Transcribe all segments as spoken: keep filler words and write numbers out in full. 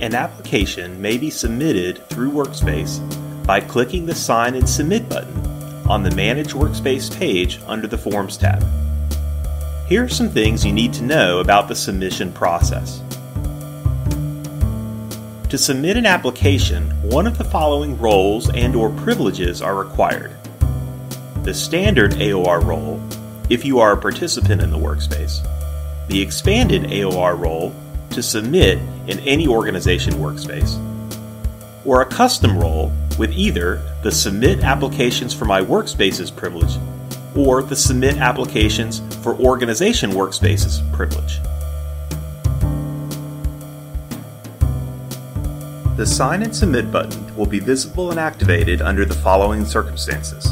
An application may be submitted through Workspace by clicking the Sign and Submit button on the Manage Workspace page under the Forms tab. Here are some things you need to know about the submission process. To submit an application, one of the following roles and/or privileges are required. The standard A O R role, if you are a participant in the Workspace. The expanded A O R role, to submit in any organization Workspace. Or a custom role with either the Submit Applications for My Workspaces privilege or the Submit Applications for Organization Workspaces privilege. The Sign and Submit button will be visible and activated under the following circumstances.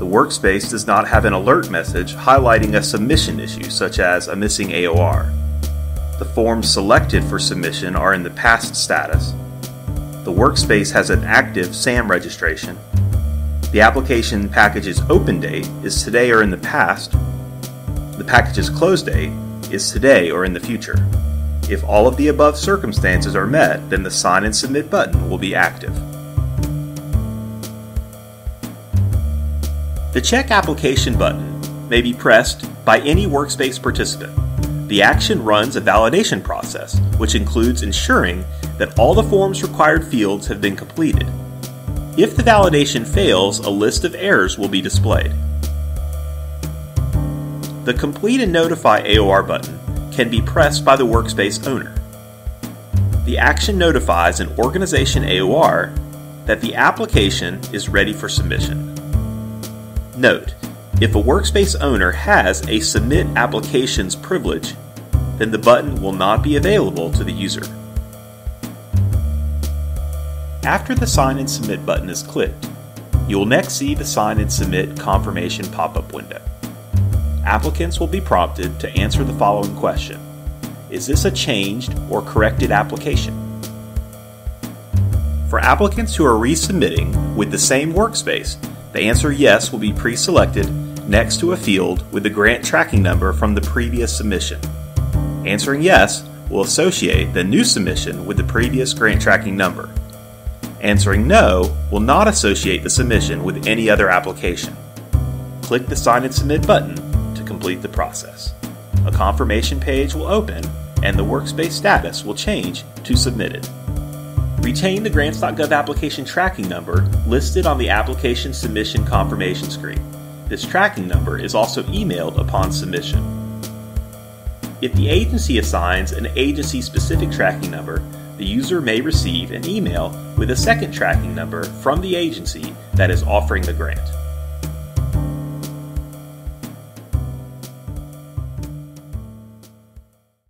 The Workspace does not have an alert message highlighting a submission issue, such as a missing A O R. The forms selected for submission are in the past status. The Workspace has an active SAM registration. The application package's open date is today or in the past. The package's close date is today or in the future. If all of the above circumstances are met, then the Sign and Submit button will be active. The Check Application button may be pressed by any Workspace participant. The action runs a validation process, which includes ensuring that all the form's required fields have been completed. If the validation fails, a list of errors will be displayed. The Complete and Notify A O R button can be pressed by the Workspace owner. The action notifies an organization A O R that the application is ready for submission. Note, if a Workspace owner has a Submit Applications privilege, then the button will not be available to the user. After the Sign and Submit button is clicked, you will next see the Sign and Submit confirmation pop-up window. Applicants will be prompted to answer the following question: is this a changed or corrected application? For applicants who are resubmitting with the same Workspace, the answer yes will be pre-selected next to a field with the grant tracking number from the previous submission. Answering yes will associate the new submission with the previous grant tracking number. Answering no will not associate the submission with any other application. Click the Sign and Submit button complete the process. A confirmation page will open and the Workspace status will change to submitted. Retain the Grants dot gov application tracking number listed on the application submission confirmation screen. This tracking number is also emailed upon submission. If the agency assigns an agency-specific tracking number, the user may receive an email with a second tracking number from the agency that is offering the grant.